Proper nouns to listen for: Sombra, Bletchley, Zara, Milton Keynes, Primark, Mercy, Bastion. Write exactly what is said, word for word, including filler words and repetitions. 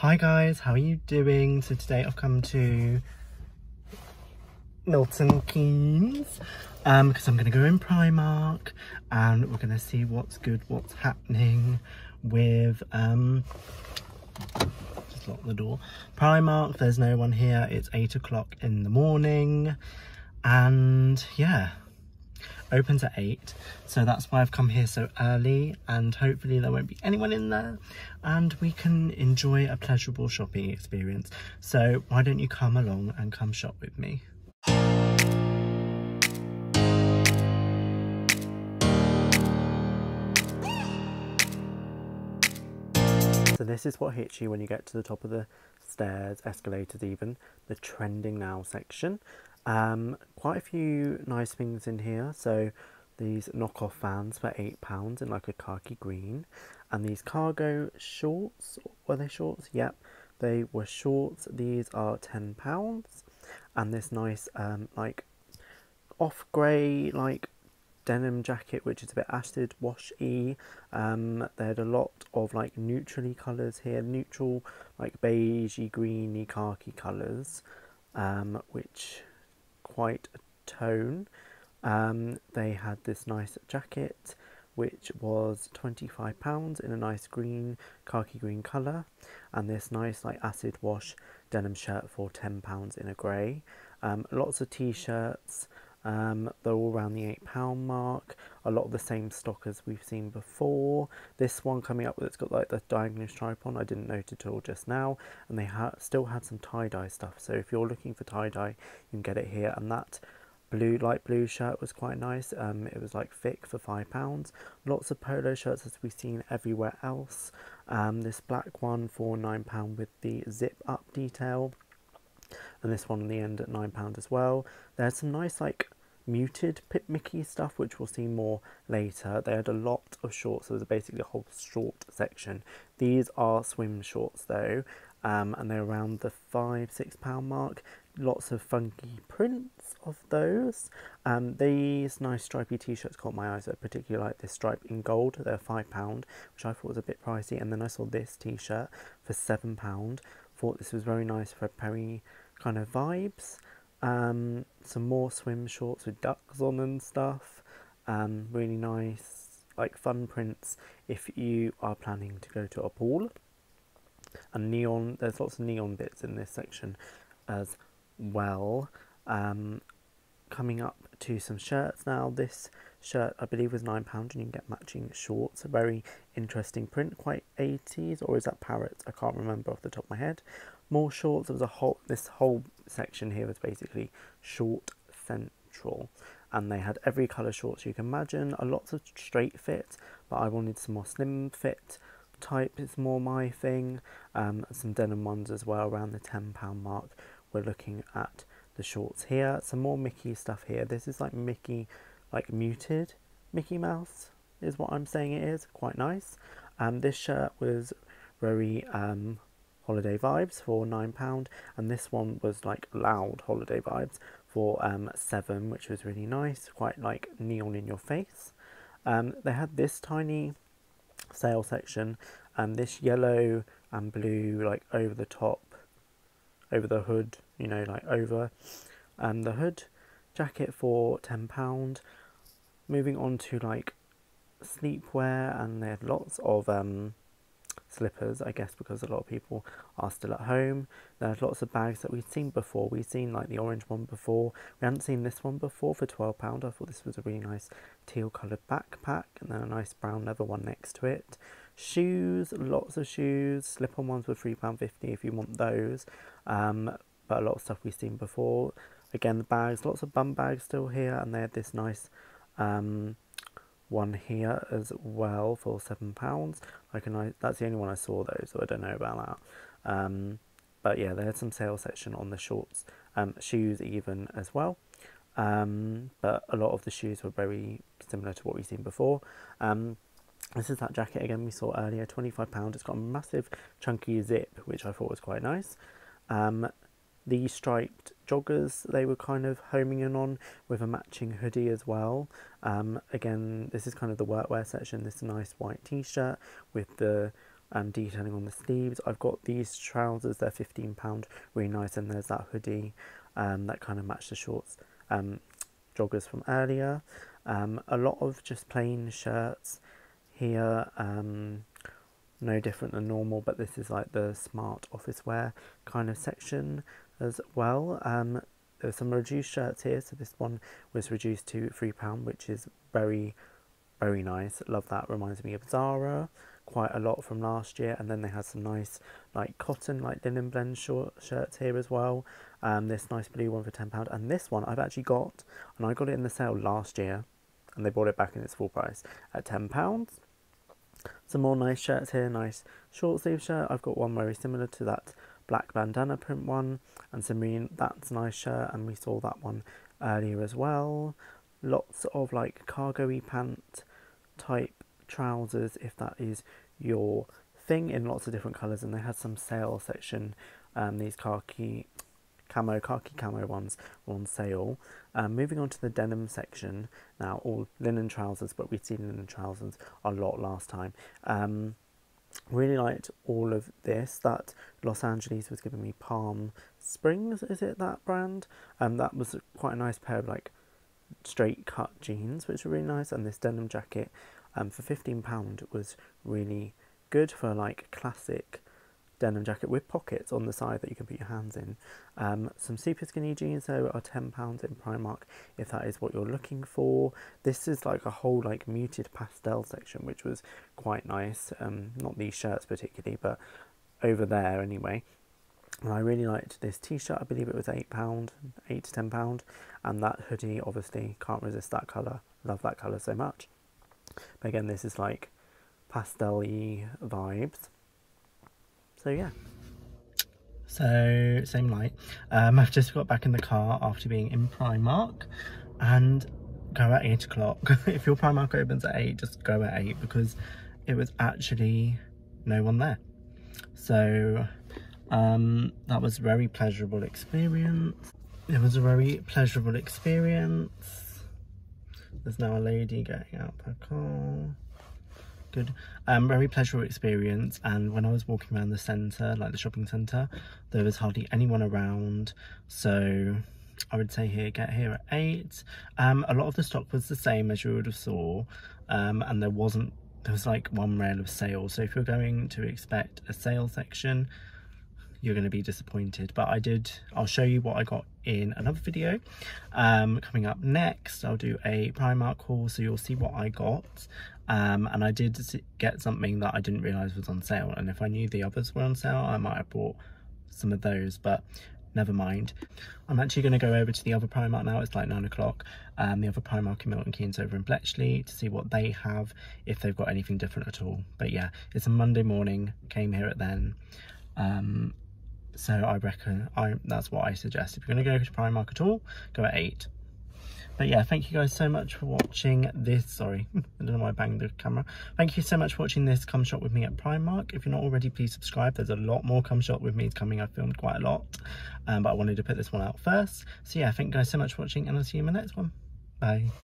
Hi guys, how are you doing? So today I've come to Milton Keynes um, because I'm going to go in Primark and we're going to see what's good, what's happening with, um, just lock the door, Primark. There's no one here, it's eight o'clock in the morning and yeah, opens at eight, so that's why I've come here so early, and hopefully there won't be anyone in there and we can enjoy a pleasurable shopping experience. So why don't you come along and come shop with me? So this is what hits you when you get to the top of the stairs, escalators even, the trending now section. Um, quite a few nice things in here. So these knockoff fans for eight pounds in like a khaki green, and these cargo shorts, were they shorts? Yep, they were shorts. These are ten pounds, and this nice um, like off grey like denim jacket, which is a bit acid wash-y. Um, they had a lot of like neutrally colours here, neutral like beigey, greeny, khaki colours, um, which quite a tone. Um, they had this nice jacket which was twenty-five pounds in a nice green, khaki green colour, and this nice like acid wash denim shirt for ten pounds in a grey. Um, lots of t-shirts, um, they're all around the eight pound mark, a lot of the same stock as we've seen before. This one coming up, it's got like the diagonal stripe on, I didn't notice at all just now, and they ha still had some tie-dye stuff, so if you're looking for tie-dye you can get it here. And that blue, light blue shirt was quite nice, um, it was like thick for five pounds. Lots of polo shirts as we've seen everywhere else, um, this black one for nine pounds with the zip up detail, and this one in the end at nine pounds as well. There's some nice like muted Pip Mickey stuff which we'll see more later. They had a lot of shorts, so there's basically a whole short section. These are swim shorts though, um, and they're around the five six pound mark. Lots of funky prints of those. Um, these nice stripy t-shirts caught my eyes. I particularly like this stripe in gold. They're five pounds, which I thought was a bit pricey, and then I saw this t-shirt for seven pounds. Thought this was very nice for Perry kind of vibes. Um, some more swim shorts with ducks on and stuff. Um, really nice, like fun prints if you are planning to go to a pool. And neon, there's lots of neon bits in this section as well. Um, coming up to some shirts now. This shirt I believe was nine pounds and you can get matching shorts. A very interesting print, quite eighties, or is that parrots? I can't remember off the top of my head. More shorts. There was a whole, this whole section here was basically short central, and they had every colour shorts you can imagine. A lot of straight fit, but I wanted some more slim fit type, it's more my thing. Um, some denim ones as well around the ten pound mark. We're looking at the shorts here. Some more Mickey stuff here. This is like Mickey, like muted Mickey Mouse is what I'm saying it is. Quite nice. Um, this shirt was very um, holiday vibes for nine pounds, and this one was like loud holiday vibes for um, seven, which was really nice. Quite like neon in your face. Um, they had this tiny sale section, and this yellow and blue like over the top, over the hood, you know, like over um, the hood jacket for ten pounds. Moving on to like sleepwear, and they had lots of um, slippers, I guess because a lot of people are still at home. There's lots of bags that we've seen before. We've seen like the orange one before. We hadn't seen this one before for twelve pounds. I thought this was a really nice teal coloured backpack, and then a nice brown leather one next to it. Shoes, lots of shoes. Slip-on ones were three pounds fifty if you want those, um, but a lot of stuff we've seen before. Again, the bags, lots of bum bags still here, and they had this nice um, one here as well for seven pounds. Like a nice, that's the only one I saw though, so I don't know about that. Um, but yeah, they had some sale section on the shorts, um, shoes even as well. Um, but a lot of the shoes were very similar to what we've seen before. Um, This is that jacket again we saw earlier, twenty-five pounds. It's got a massive chunky zip, which I thought was quite nice. Um, the striped joggers, they were kind of homing in on with a matching hoodie as well. Um, again, this is kind of the workwear section. This nice white t-shirt with the um, detailing on the sleeves. I've got these trousers, they're fifteen pounds, really nice, and there's that hoodie um, that kind of matched the shorts, um, joggers from earlier. Um, a lot of just plain shirts here, um, no different than normal, but this is like the smart office wear kind of section as well. Um, there's some reduced shirts here, so this one was reduced to three pounds, which is very, very nice. Love that, reminds me of Zara quite a lot from last year. And then they had some nice like cotton, like linen blend short shirts here as well. Um, this nice blue one for ten pounds, and this one I've actually got, and I got it in the sale last year and they bought it back in its full price at ten pounds. Some more nice shirts here, nice short sleeve shirt. I've got one very similar to that black bandana print one, and some really, that's a nice shirt, and we saw that one earlier as well. Lots of like cargo-y pant type trousers, if that is your thing, in lots of different colours, and they had some sale section, um, these khaki camo, khaki camo ones were on sale. Um, moving on to the denim section, now all linen trousers, but we've seen linen trousers a lot last time. Um, really liked all of this. That Los Angeles was giving me Palm Springs, is it that brand? Um, that was quite a nice pair of like straight cut jeans, which were really nice, and this denim jacket um, for fifteen pounds was really good for like classic denim jacket with pockets on the side that you can put your hands in. Um, some super skinny jeans though are ten pounds in Primark if that is what you're looking for. This is like a whole like muted pastel section, which was quite nice. Um, not these shirts particularly, but over there anyway. And I really liked this t-shirt, I believe it was eight pounds, eight to ten pounds, and that hoodie, obviously, can't resist that colour, love that colour so much. But again, this is like pastel-y vibes, so yeah. So, same light. Um, I've just got back in the car after being in Primark, and go at eight o'clock. If your Primark opens at eight, just go at eight, because it was actually no one there. So... Um, that was a very pleasurable experience. It was a very pleasurable experience. There's now a lady getting out her car. Good. Um, very pleasurable experience. And when I was walking around the centre, like the shopping centre, there was hardly anyone around. So I would say here, get here at eight. Um, a lot of the stock was the same as you would have saw. Um, and there wasn't, there was like one rail of sale. So if you're going to expect a sale section, you're going to be disappointed. But I did, I'll show you what I got in another video. Um, coming up next, I'll do a Primark haul, so you'll see what I got. Um, and I did get something that I didn't realise was on sale, and if I knew the others were on sale, I might have bought some of those, but never mind. I'm actually going to go over to the other Primark now, it's like nine o'clock. Um, the other Primark in Milton Keynes over in Bletchley to see what they have, if they've got anything different at all. But yeah, it's a Monday morning, came here at then. Um, So I reckon I that's what I suggest. If you're going to go to Primark at all, go at eight. But yeah, thank you guys so much for watching this. Sorry, I don't know why I banged the camera. Thank you so much for watching this Come Shop With Me at Primark. If you're not already, please subscribe. There's a lot more Come Shop With Me coming. I've filmed quite a lot, um, but I wanted to put this one out first. So yeah, thank you guys so much for watching, and I'll see you in my next one. Bye.